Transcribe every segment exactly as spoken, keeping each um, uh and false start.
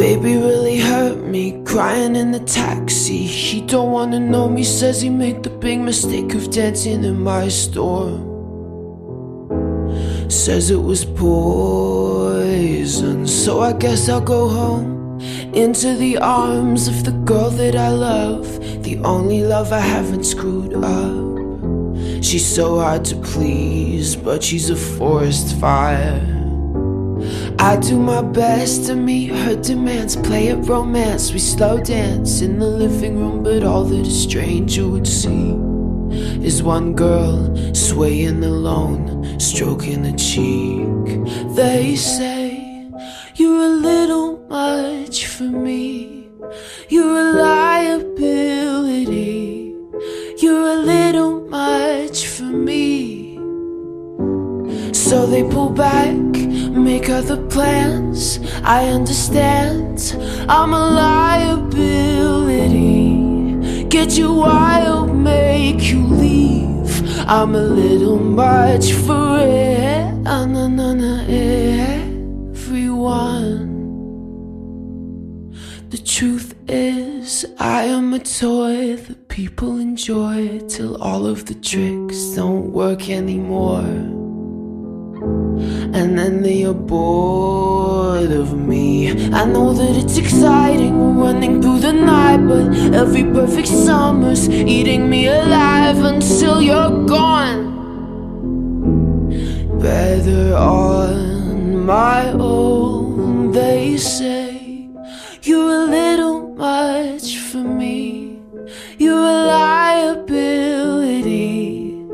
Baby really hurt me, crying in the taxi. He don't wanna know me, says he made the big mistake of dancing in my store. Says it was poison, so I guess I'll go home, into the arms of the girl that I love, the only love I haven't screwed up. She's so hard to please, but she's a forest fire. I do my best to meet her demands, play at romance, we slow dance in the living room, but all that a stranger would see is one girl swaying alone, stroking a cheek. They say you're a little much for me, you're a liability, you're a little much for me. So they pull back, make other plans. I understand, I'm a liability. Get you wild, make you leave. I'm a little much for it. Na na na na, everyone. The truth is, I am a toy that people enjoy till all of the tricks don't work anymore. And then they are bored of me. I know that it's exciting, we're running through the night, but every perfect summer's eating me alive until you're gone. Better on my own. They say you're a little much for me, you're a liability,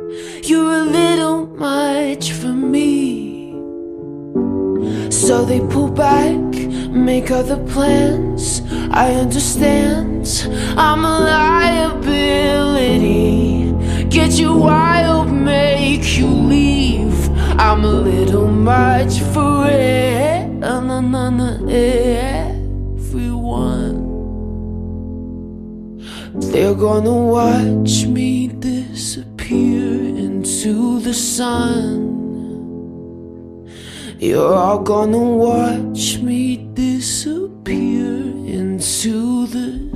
you're a little much for me. So they pull back, make other plans. I understand, I'm a liability. Get you wild, make you leave. I'm a little much for it. Na na na na, everyone. They're gonna watch me disappear into the sun. You're all gonna watch me disappear into the